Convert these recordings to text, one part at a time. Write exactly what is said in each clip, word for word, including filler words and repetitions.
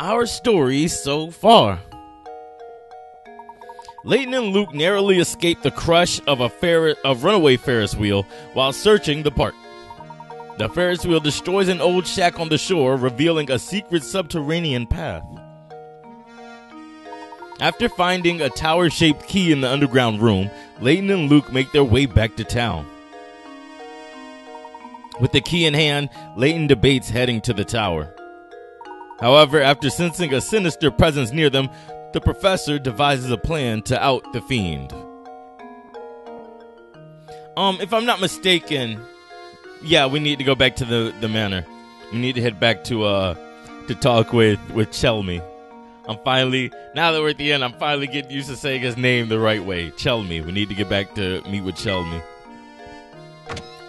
our stories so far. Layton and Luke narrowly escaped the crush of a ferret, of runaway Ferris wheel while searching the park. The Ferris wheel destroys an old shack on the shore, revealing a secret subterranean path. After finding a tower-shaped key in the underground room, Layton and Luke make their way back to town. With the key in hand, Layton debates heading to the tower. However, after sensing a sinister presence near them, the professor devises a plan to out the fiend. Um, if I'm not mistaken, yeah, we need to go back to the, the manor. We need to head back to, uh, to talk with, with Chelmy. I'm finally, now that we're at the end, I'm finally getting used to saying his name the right way. Chelmy. We need to get back to meet with Chelmy.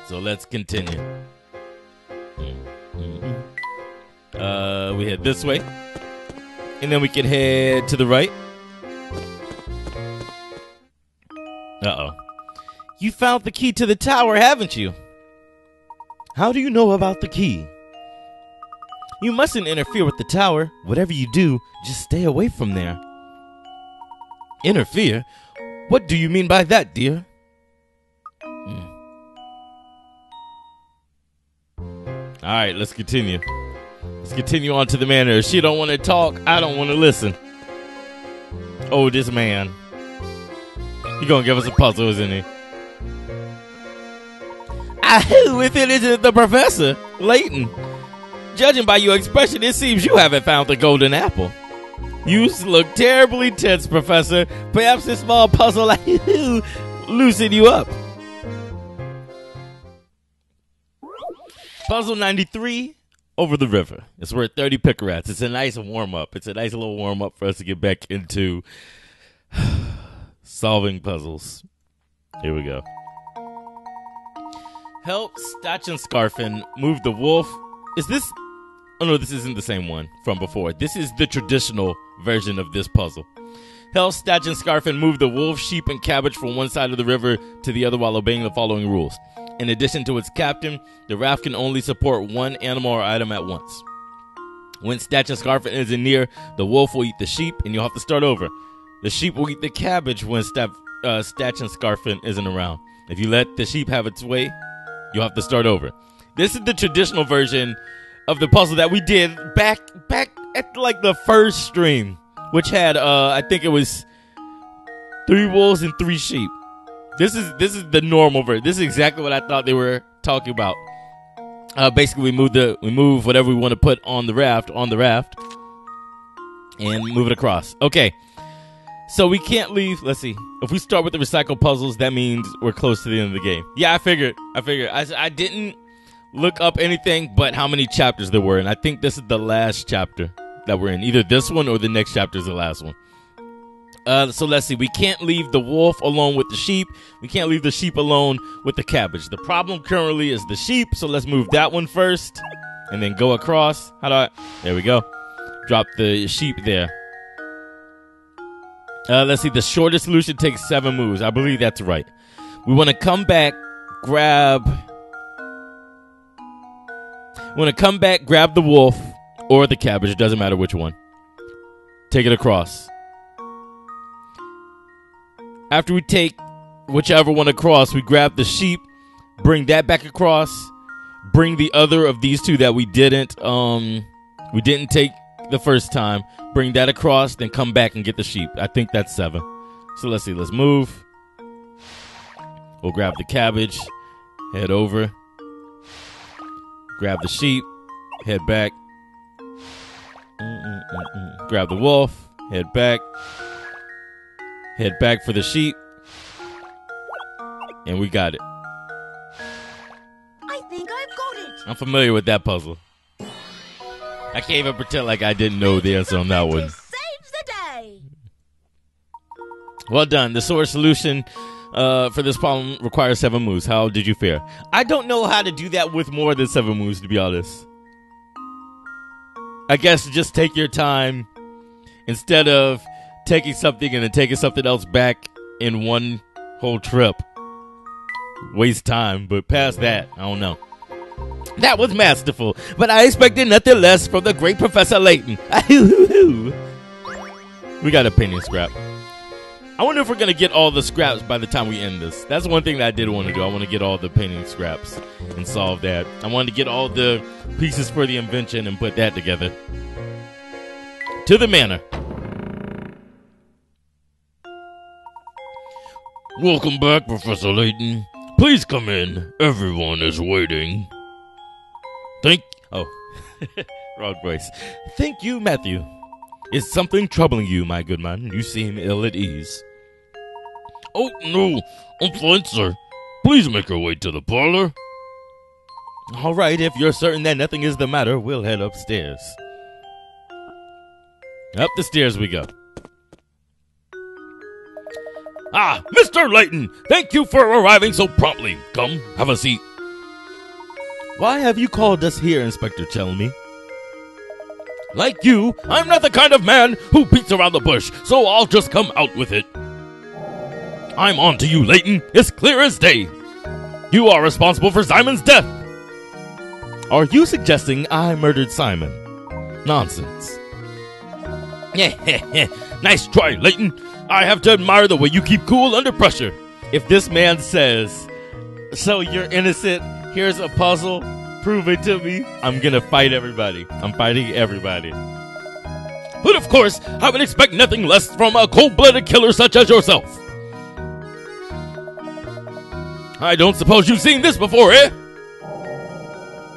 So let's continue. Mm-hmm. Uh, we head this way. And then we can head to the right. Uh-oh. You found the key to the tower, haven't you? How do you know about the key? You mustn't interfere with the tower. Whatever you do, just stay away from there. Interfere? What do you mean by that, dear? Hmm. Alright, let's continue. Let's continue on to the manor. If she don't want to talk, I don't want to listen. Oh, this man. He gonna give us a puzzle, isn't he? Ahoo, if it isn't the professor, Layton. Judging by your expression, it seems you haven't found the golden apple. You look terribly tense, Professor. Perhaps this small puzzle loosened you up. Puzzle ninety-three, Over the River. It's worth thirty pickerats. It's a nice warm-up. It's a nice little warm-up for us to get back into solving puzzles. Here we go. Help Stachenscarfen move the wolf. Is this... Oh, no, this isn't the same one from before. This is the traditional version of this puzzle. Help Stachenscarfen move the wolf, sheep, and cabbage from one side of the river to the other while obeying the following rules. In addition to its captain, the raft can only support one animal or item at once. When Stachenscarfen isn't near, the wolf will eat the sheep, and you'll have to start over. The sheep will eat the cabbage when St uh, Stachenscarfen isn't around. If you let the sheep have its way, you'll have to start over. This is the traditional version of the puzzle that we did back back at like the first stream, which had uh, I think it was three wolves and three sheep. This is this is the normal version. This is exactly what I thought they were talking about. Uh, basically, we move the we move whatever we want to put on the raft on the raft, and move it across. Okay, so we can't leave. Let's see. If we start with the recycle puzzles, that means we're close to the end of the game. Yeah, I figured. I figured. I I didn't look up anything, but how many chapters there were, and I think this is the last chapter that we're in. Either this one or the next chapter is the last one. Uh, so let's see. We can't leave the wolf alone with the sheep. We can't leave the sheep alone with the cabbage. The problem currently is the sheep, so let's move that one first and then go across. How do I? There we go. Drop the sheep there. Uh, let's see. The shortest solution takes seven moves. I believe that's right. We want to come back, grab... We want to come back, grab the wolf or the cabbage. It doesn't matter which one. Take it across. After we take whichever one across, we grab the sheep, bring that back across, bring the other of these two that we didn't, um, we didn't take the first time, bring that across, then come back and get the sheep. I think that's seven. So let's see. Let's move. We'll grab the cabbage, head over, grab the sheep, head back, Mm-mm-mm-mm. grab the wolf, head back. Head back for the sheep. And we got it. I think I've got it. I'm familiar with that puzzle. I can't even pretend like I didn't know the answer on that one. Saves the day. Well done. The source solution uh, for this problem requires seven moves. How did you fare? I don't know how to do that with more than seven moves, to be honest. I guess just take your time instead of taking something and then taking something else back in one whole trip. Waste time, but past that, I don't know. That was masterful, but I expected nothing less from the great Professor Layton. We got a penny scrap. I wonder if we're gonna get all the scraps by the time we end this. That's one thing that I did want to do. I want to get all the penny scraps and solve that. I wanted to get all the pieces for the invention and put that together. To the manor. Welcome back, Professor Layton. Please come in. Everyone is waiting. Thank... Oh. Wrong voice. Thank you, Matthew. Is something troubling you, my good man? You seem ill at ease. Oh, no. I'm fine, sir. Please make your way to the parlor. All right, if you're certain that nothing is the matter, we'll head upstairs. Up the stairs we go. Ah, Mister Layton! Thank you for arriving so promptly. Come, have a seat. Why have you called us here, Inspector Chelmey? Like you, I'm not the kind of man who beats around the bush, so I'll just come out with it. I'm on to you, Layton. It's clear as day. You are responsible for Simon's death. Are you suggesting I murdered Simon? Nonsense. Nice try, Layton. I have to admire the way you keep cool under pressure. If this man says, so you're innocent... Here's a puzzle. Prove it to me. I'm gonna fight everybody. I'm fighting everybody. But of course, I would expect nothing less from a cold-blooded killer such as yourself. I don't suppose you've seen this before, eh?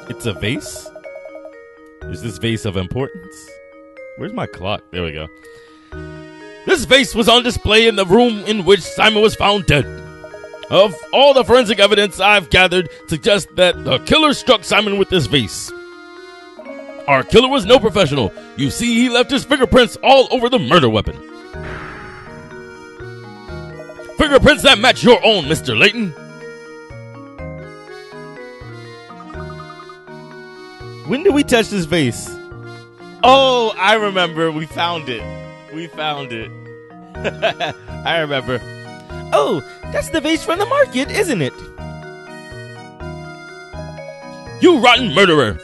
It's a vase? Is this vase of importance? Where's my clock? There we go. This vase was on display in the room in which Simon was found dead. Of all the forensic evidence I've gathered suggests that the killer struck Simon with this vase. Our killer was no professional. You see, he left his fingerprints all over the murder weapon. Fingerprints that match your own, Mister Layton. When did we touch this vase? Oh, I remember. We found it. We found it. I remember. Oh, that's the vase from the market, isn't it? You rotten murderer!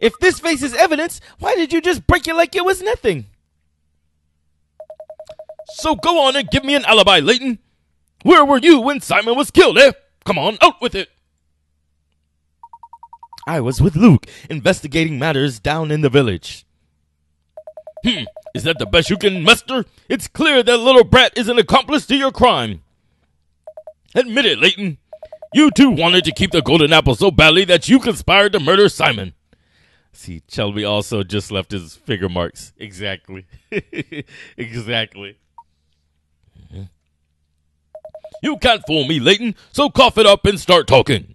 If this vase is evidence, why did you just break it like it was nothing? So go on and give me an alibi, Layton. Where were you when Simon was killed, eh? Come on, out with it! I was with Luke, investigating matters down in the village. Hmm. Is that the best you can muster? It's clear that little brat is an accomplice to your crime. Admit it, Layton. You two wanted to keep the golden apple so badly that you conspired to murder Simon. See, Chelmy also just left his finger marks. Exactly. Exactly. Mm-hmm. You can't fool me, Layton, so cough it up and start talking.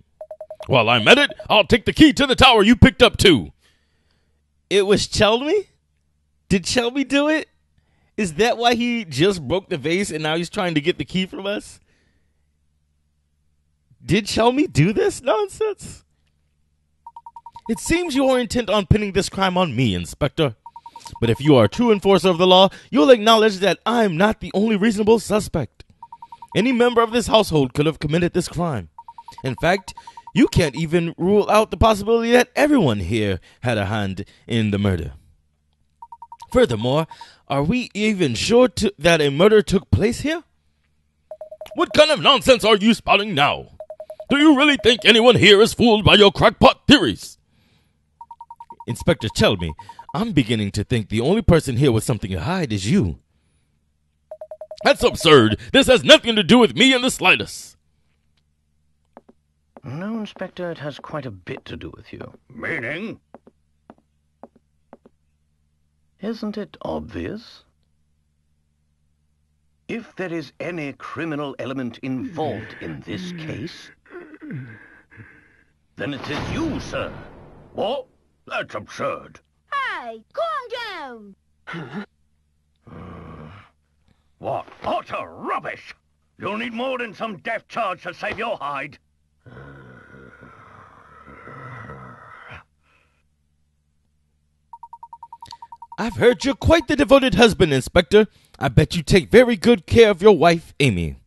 While I'm at it, I'll take the key to the tower you picked up too. It was Chelmy? Did Chelmy do it? Is that why he just broke the vase and now he's trying to get the key from us? Did Chelmy do this nonsense? It seems you are intent on pinning this crime on me, Inspector. But if you are a true enforcer of the law, you'll acknowledge that I'm not the only reasonable suspect. Any member of this household could have committed this crime. In fact, you can't even rule out the possibility that everyone here had a hand in the murder. Furthermore, are we even sure to, that a murder took place here? What kind of nonsense are you spouting now? Do you really think anyone here is fooled by your crackpot theories? Inspector Chelmey, I'm beginning to think the only person here with something to hide is you. That's absurd. This has nothing to do with me in the slightest. No, Inspector, it has quite a bit to do with you. Meaning? Isn't it obvious? If there is any criminal element involved in this case, then it is you, sir. What? That's absurd. Hey, calm down! What utter rubbish! You'll need more than some death charge to save your hide. I've heard you're quite the devoted husband, Inspector. I bet you take very good care of your wife, Amy.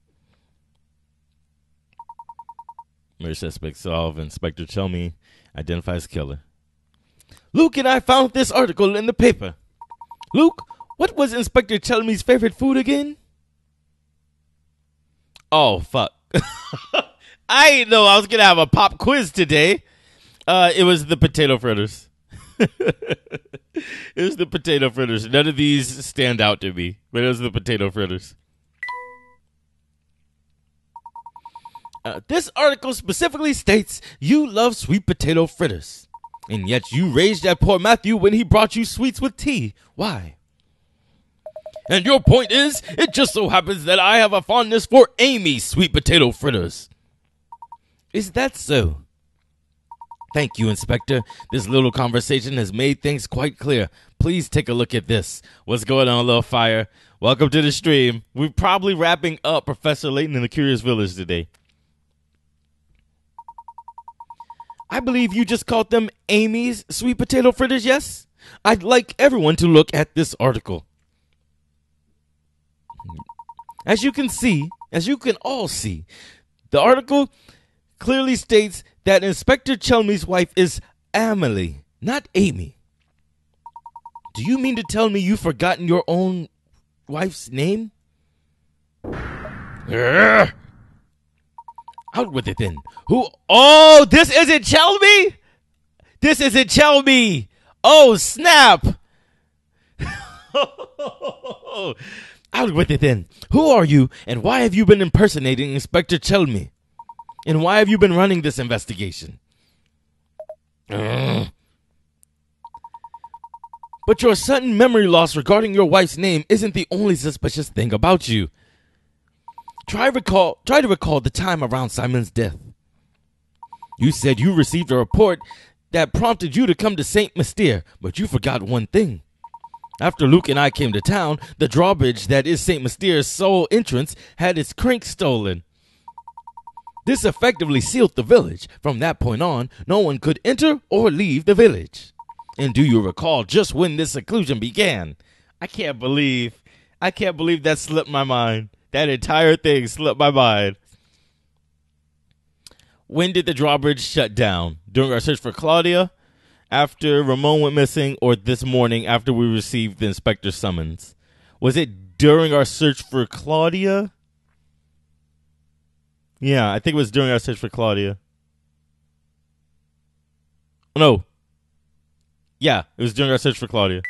Murder suspect solved. Inspector Chelmey identifies killer. Luke and I found this article in the paper. Luke, what was Inspector Chelmey's favorite food again? Oh, fuck. I didn't know I was going to have a pop quiz today. Uh, it was the potato fritters. It was the potato fritters. None of these stand out to me, but it was the potato fritters. Uh, this article specifically states you love sweet potato fritters, and yet you raged at poor Matthew when he brought you sweets with tea. Why? And your point is, it just so happens that I have a fondness for Amy's sweet potato fritters. Is that so? Thank you, Inspector. This little conversation has made things quite clear. Please take a look at this. What's going on, little fire? Welcome to the stream. We're probably wrapping up Professor Layton in the Curious Village today. I believe you just called them Amy's sweet potato fritters, yes? I'd like everyone to look at this article. As you can see, as you can all see, the article clearly states that Inspector Chelmey's wife is Amelie, not Amy. Do you mean to tell me you've forgotten your own wife's name? Urgh. Out with it then. Who? Oh, this isn't Chelmy? This isn't Chelmy. Oh, snap. Out with it then. Who are you and why have you been impersonating Inspector Chelmy? And why have you been running this investigation? Ugh. But your sudden memory loss regarding your wife's name isn't the only suspicious thing about you. Try recall, try to recall the time around Simon's death. You said you received a report that prompted you to come to Saint Mystere, but you forgot one thing. After Luke and I came to town, the drawbridge that is Saint Mystere's sole entrance had its crank stolen. This effectively sealed the village. From that point on, no one could enter or leave the village. And do you recall just when this seclusion began? I can't believe, I can't believe that slipped my mind. That entire thing slipped my mind. When did the drawbridge shut down? During our search for Claudia? After Ramon went missing, or this morning after we received the inspector's summons? Was it during our search for Claudia? Yeah, I think it was during our search for Claudia. No. Yeah, it was during our search for Claudia.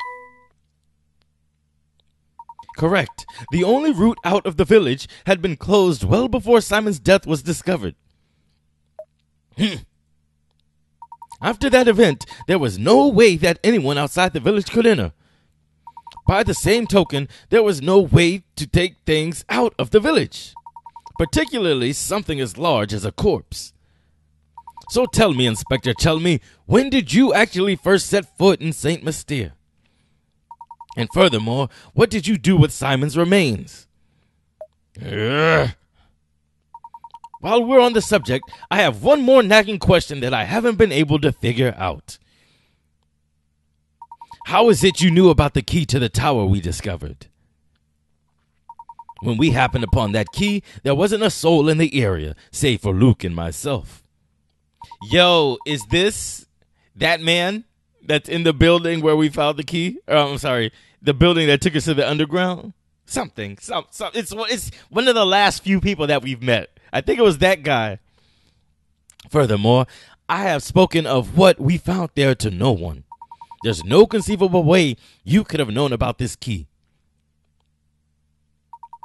Correct. The only route out of the village had been closed well before Simon's death was discovered. After that event, there was no way that anyone outside the village could enter. By the same token, there was no way to take things out of the village. Particularly something as large as a corpse. So tell me, Inspector Chelmey, when did you actually first set foot in Saint Mystere? And furthermore, what did you do with Simon's remains? Ugh. While we're on the subject, I have one more nagging question that I haven't been able to figure out. How is it you knew about the key to the tower we discovered? When we happened upon that key, there wasn't a soul in the area, save for Luke and myself. Yo, is this that man that's in the building where we found the key? Oh, I'm sorry, the building that took us to the underground? Something. Some, some, it's, it's one of the last few people that we've met. I think it was that guy. Furthermore, I have spoken of what we found there to no one. There's no conceivable way you could have known about this key.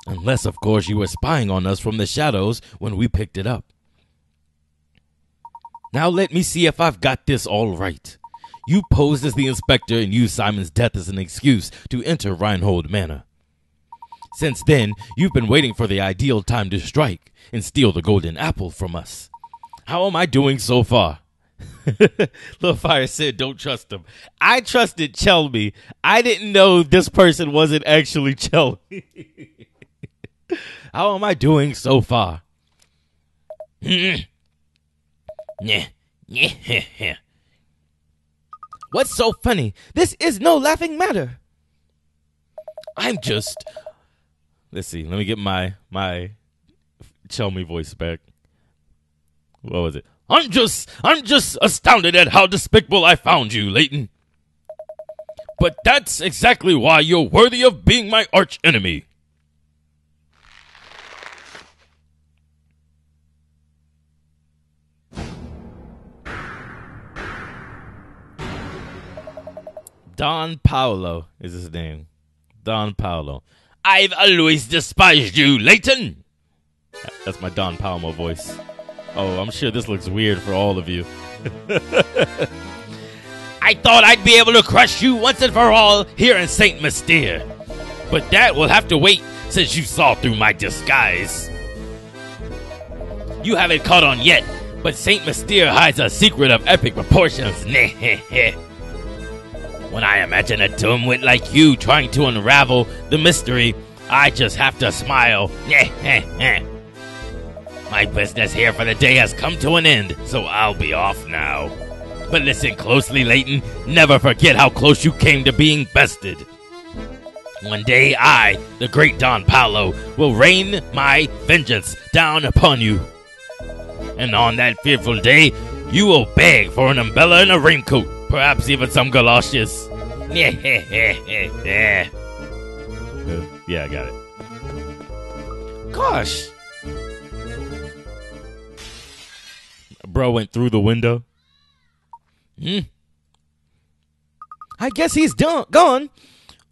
Unless, of course, you were spying on us from the shadows when we picked it up. Now let me see if I've got this all right. You posed as the inspector and used Simon's death as an excuse to enter Reinhold Manor. Since then, you've been waiting for the ideal time to strike and steal the golden apple from us. How am I doing so far? Little Fire said don't trust him. I trusted Chelmy. I didn't know this person wasn't actually Chelmy. How am I doing so far? What's so funny? This is no laughing matter. I'm just... Let's see. Let me get my, my Chelmy voice back. What was it? I'm just, I'm just astounded at how despicable I found you, Layton. But that's exactly why you're worthy of being my archenemy. Don Paolo is his name. Don Paolo. I've always despised you, Layton. That's my Don Paolo voice. Oh, I'm sure this looks weird for all of you. I thought I'd be able to crush you once and for all here in Saint Mystere. But that will have to wait since you saw through my disguise. You haven't caught on yet, but Saint Mystere hides a secret of epic proportions. When I imagine a dimwit like you trying to unravel the mystery, I just have to smile. My business here for the day has come to an end, so I'll be off now. But listen closely, Layton. Never forget how close you came to being bested. One day I, the great Don Paolo, will rain my vengeance down upon you. And on that fearful day, you will beg for an umbrella and a raincoat. Perhaps even some galoshes. Yeah, yeah, I got it. Gosh. Bro went through the window. Hmm. I guess he's done, gone.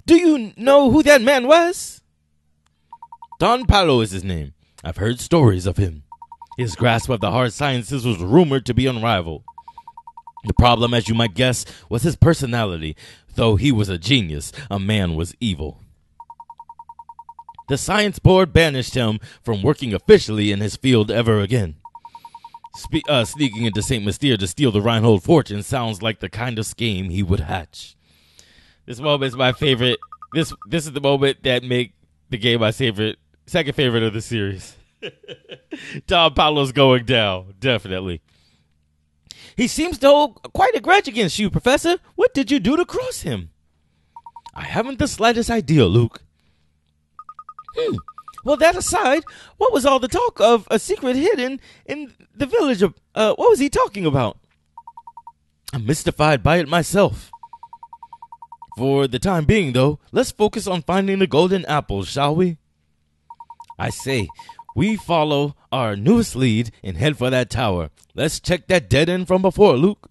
Do you know who that man was? Don Paolo is his name. I've heard stories of him. His grasp of the hard sciences was rumored to be unrivaled. The problem, as you might guess, was his personality. Though he was a genius, a man was evil. The science board banished him from working officially in his field ever again. Spe uh, sneaking into Saint Mystere to steal the Reinhold fortune sounds like the kind of scheme he would hatch. This moment is my favorite. This this is the moment that make the game my favorite, second favorite of the series. Don Paolo's going down, definitely. He seems to hold quite a grudge against you, Professor. What did you do to cross him? I haven't the slightest idea, Luke. Hmm. Well, that aside, what was all the talk of a secret hidden in the village of... Uh, what was he talking about? I'm mystified by it myself. For the time being, though, let's focus on finding the golden apples, shall we? I say... We follow our newest lead and head for that tower. Let's check that dead end from before, Luke.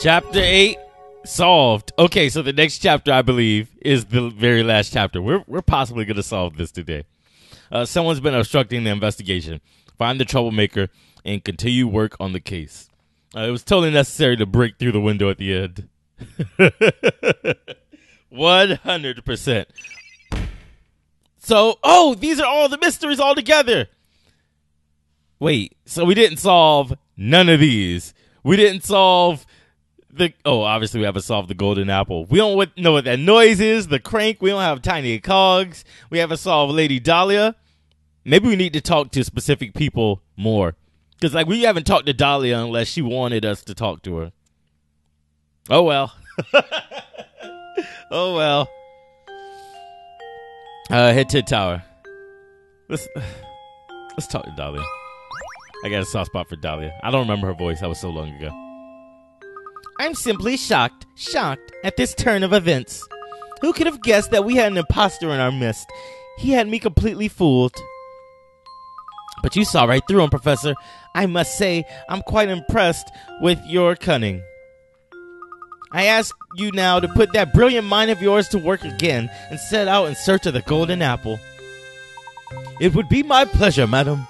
Chapter eight, solved. Okay, so the next chapter, I believe, is the very last chapter. We're, we're possibly going to solve this today. Uh, someone's been obstructing the investigation. Find the troublemaker and continue work on the case. Uh, it was totally necessary to break through the window at the end. one hundred percent. So, oh, these are all the mysteries all together. Wait, so we didn't solve none of these. We didn't solve the... Oh, obviously we haven't solved the golden apple. We don't know what that noise is, the crank. We don't have tiny cogs. We haven't solved Lady Dahlia. Maybe we need to talk to specific people more. Because, like, we haven't talked to Dahlia unless she wanted us to talk to her. Oh, well. Oh, well. Uh, head to the tower. Let's, let's talk to Dahlia. I got a soft spot for Dahlia. I don't remember her voice. That was so long ago. I'm simply shocked, shocked at this turn of events. Who could have guessed that we had an imposter in our midst? He had me completely fooled. But you saw right through him, Professor. I must say, I'm quite impressed with your cunning. I ask you now to put that brilliant mind of yours to work again and set out in search of the golden apple. It would be my pleasure, madam.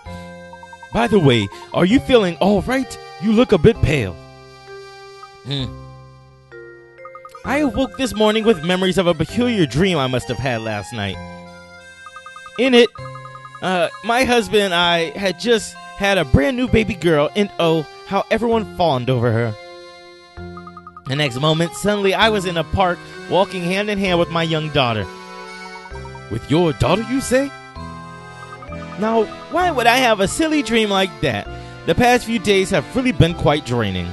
By the way, are you feeling all right? You look a bit pale. Hmm. I awoke this morning with memories of a peculiar dream I must have had last night. In it, uh, my husband and I had just had a brand new baby girl, and oh, how everyone fawned over her. The next moment, suddenly I was in a park, walking hand in hand with my young daughter. With your daughter, you say? Now, why would I have a silly dream like that? The past few days have really been quite draining.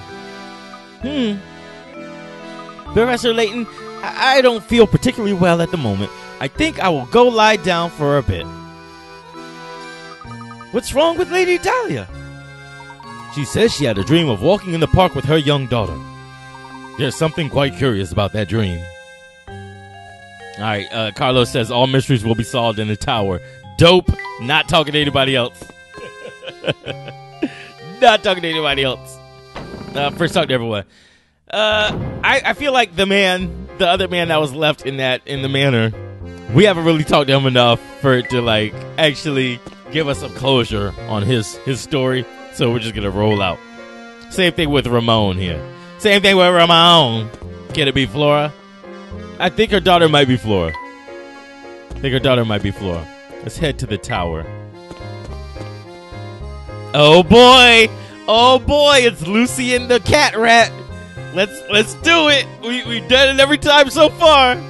Hmm. Professor Layton, I, I don't feel particularly well at the moment. I think I will go lie down for a bit. What's wrong with Lady Dahlia? She says she had a dream of walking in the park with her young daughter. There's something quite curious about that dream. All right, uh, Carlos says all mysteries will be solved in the tower. Dope. Not talking to anybody else. Not talking to anybody else. Uh, first talk to everyone. Uh, I, I feel like the man, the other man that was left in that in the manor, we haven't really talked to him enough for it to like actually give us some closure on his his story. So we're just gonna roll out. Same thing with Ramon here. Same thing with Ramon. Can it be Flora? I think her daughter might be Flora. I think her daughter might be Flora. Let's head to the tower. Oh boy! Oh boy! It's Lucy and the cat rat. Let's let's do it. We we've done it every time so far.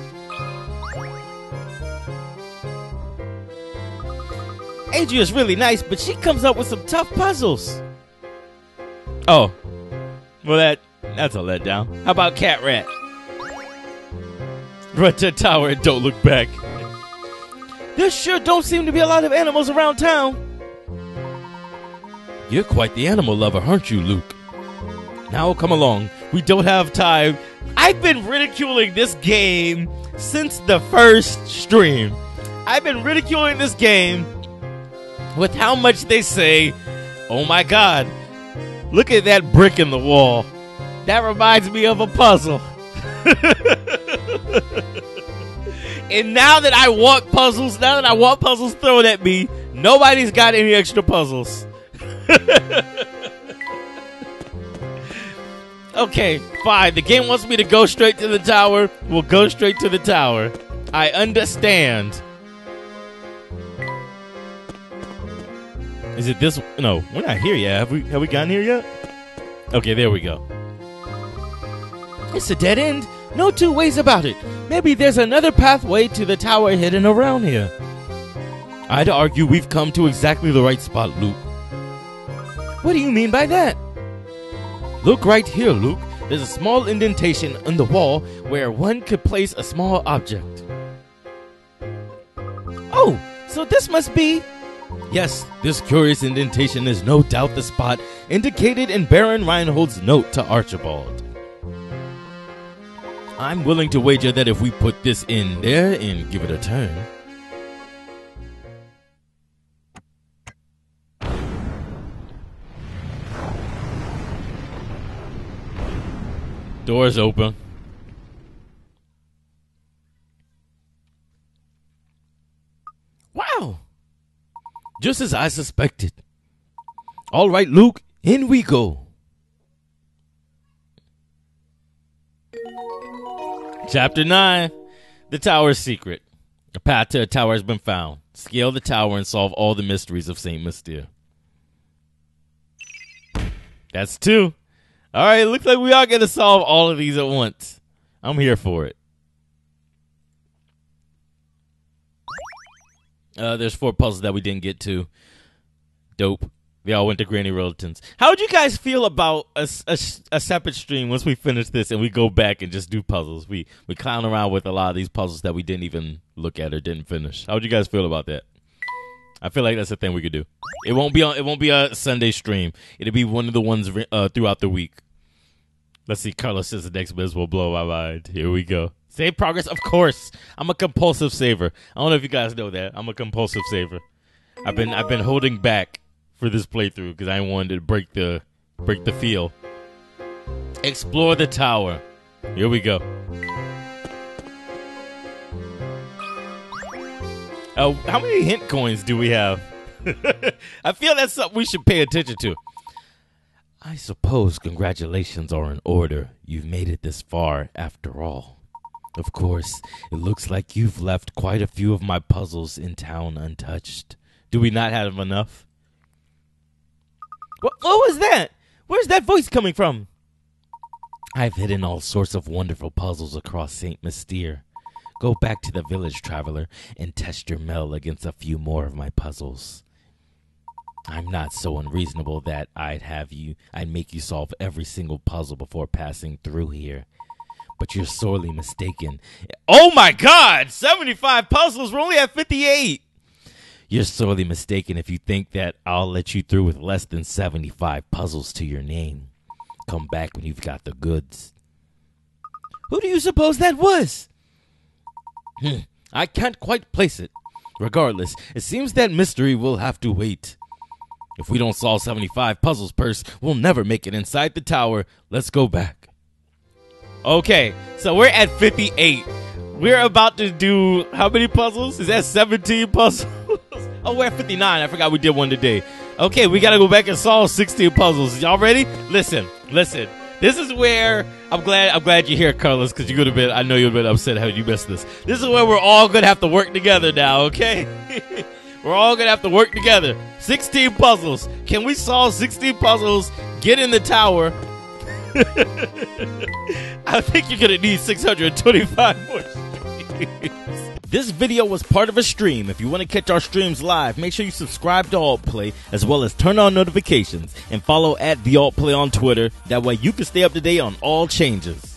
Adria's really nice, but she comes up with some tough puzzles. Oh. Well, that that's a letdown. How about Cat Rat? Run to the tower and don't look back. There sure don't seem to be a lot of animals around town. You're quite the animal lover, aren't you, Luke? Now come along. We don't have time. I've been ridiculing this game since the first stream. I've been ridiculing this game with how much they say, oh my God, look at that brick in the wall. That reminds me of a puzzle. And now that I want puzzles, now that I want puzzles thrown at me, nobody's got any extra puzzles. Okay, fine. The game wants me to go straight to the tower. We'll go straight to the tower. I understand. Is it this? No, we're not here yet. Have we? Have we gotten here yet? Okay, there we go. It's a dead end. No two ways about it. Maybe there's another pathway to the tower hidden around here. I'd argue we've come to exactly the right spot, Luke. What do you mean by that? Look right here, Luke. There's a small indentation in the wall where one could place a small object. Oh, so this must be... Yes, this curious indentation is no doubt the spot indicated in Baron Reinhold's note to Archibald. I'm willing to wager that if we put this in there and give it a turn... Door's open. Wow! Just as I suspected. All right, Luke, in we go. Chapter nine. The Tower's Secret. A path to a tower has been found. Scale the tower and solve all the mysteries of Saint Mystere. That's two. All right, looks like we are going to solve all of these at once. I'm here for it. Uh, there's four puzzles that we didn't get to. Dope. They all went to Granny Rollington's. How would you guys feel about a, a, a separate stream once we finish this and we go back and just do puzzles? We we clown around with a lot of these puzzles that we didn't even look at or didn't finish. How would you guys feel about that? I feel like that's a thing we could do. It won't be on, it won't be a Sunday stream. It'll be one of the ones uh, throughout the week. Let's see. Carlos says the next biz will blow my mind. Here we go. Save progress, of course. I'm a compulsive saver. I don't know if you guys know that. I'm a compulsive saver. I've been I've been holding back for this playthrough because I wanted to break the break the feel. Explore the tower. Here we go. Uh, how many hint coins do we have? I feel that's something we should pay attention to. I suppose congratulations are in order. You've made it this far after all. Of course, it looks like you've left quite a few of my puzzles in town untouched. Do we not have enough? What, what was that? Where's that voice coming from? I've hidden all sorts of wonderful puzzles across Saint Mystere. Go back to the village, traveler, and test your mettle against a few more of my puzzles. I'm not so unreasonable that I'd have you, I'd make you solve every single puzzle before passing through here. But you're sorely mistaken. Oh my God! seventy-five puzzles! We're only at fifty-eight! You're sorely mistaken if you think that I'll let you through with less than seventy-five puzzles to your name. Come back when you've got the goods. Who do you suppose that was? Hmm, I can't quite place it. Regardless, it seems that mystery will have to wait. If we don't solve seventy-five puzzles, Purse, we'll never make it inside the tower. Let's go back. Okay, so we're at fifty-eight. We're about to do how many puzzles? Is that seventeen puzzles? Oh, we're at fifty-nine. I forgot we did one today. Okay, we got to go back and solve sixteen puzzles. Y'all ready? Listen, listen. This is where I'm glad I'm glad you're here, Carlos, because you would have been, I know you would have been upset how you missed this. This is where we're all going to have to work together now, okay? We're all going to have to work together. sixteen puzzles. Can we solve sixteen puzzles, get in the tower? I think you're going to need six hundred twenty-five more streams. This video was part of a stream. If you want to catch our streams live, make sure you subscribe to AltPlay, as well as turn on notifications and follow at the AltPlay on Twitter. That way you can stay up to date on all changes.